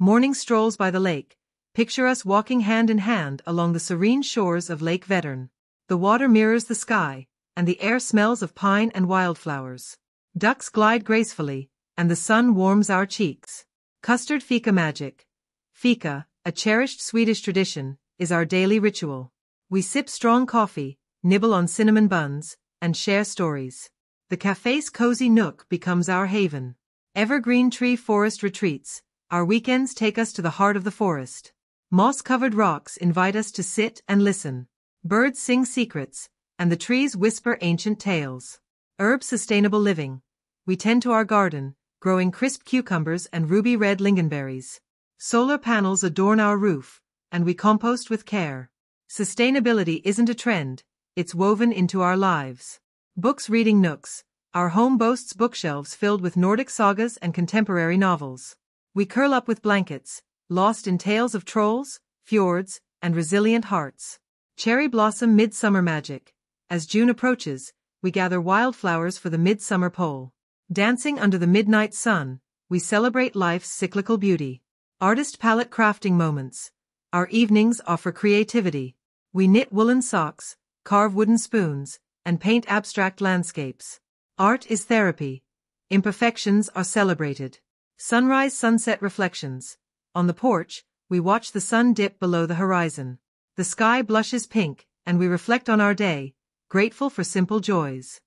Morning strolls by the lake. Picture us walking hand in hand along the serene shores of Lake Vättern. The water mirrors the sky, and the air smells of pine and wildflowers. Ducks glide gracefully, and the sun warms our cheeks. Custard fika magic. Fika, a cherished Swedish tradition, is our daily ritual. We sip strong coffee, nibble on cinnamon buns, and share stories. The cafe's cozy nook becomes our haven. Evergreen tree forest retreats. Our weekends take us to the heart of the forest. Moss-covered rocks invite us to sit and listen. Birds sing secrets, and the trees whisper ancient tales. Herb sustainable living. We tend to our garden, growing crisp cucumbers and ruby-red lingonberries. Solar panels adorn our roof, and we compost with care. Sustainability isn't a trend, it's woven into our lives. Books reading nooks. Our home boasts bookshelves filled with Nordic sagas and contemporary novels. We curl up with blankets, lost in tales of trolls, fjords, and resilient hearts. Cherry blossom midsummer magic. As June approaches, we gather wildflowers for the midsummer pole. Dancing under the midnight sun, we celebrate life's cyclical beauty. Artist palette crafting moments. Our evenings offer creativity. We knit woolen socks, carve wooden spoons, and paint abstract landscapes. Art is therapy. Imperfections are celebrated. Sunrise-sunset reflections. On the porch, we watch the sun dip below the horizon. The sky blushes pink, and we reflect on our day, grateful for simple joys.